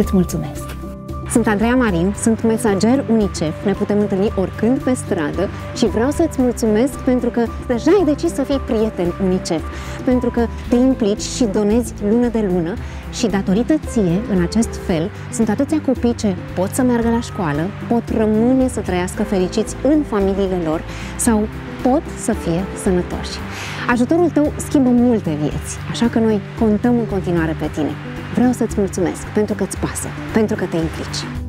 Îți mulțumesc! Sunt Andreea Marin, sunt mesager UNICEF, ne putem întâlni oricând pe stradă și vreau să-ți mulțumesc pentru că deja ai decis să fii prieten UNICEF, pentru că te implici și donezi lună de lună și datorită ție, în acest fel, sunt atâția copii ce pot să meargă la școală, pot rămâne să trăiască fericiți în familiile lor sau pot să fie sănătoși. Ajutorul tău schimbă multe vieți, așa că noi contăm în continuare pe tine. Vreau să-ți mulțumesc pentru că îți pasă, pentru că te implici.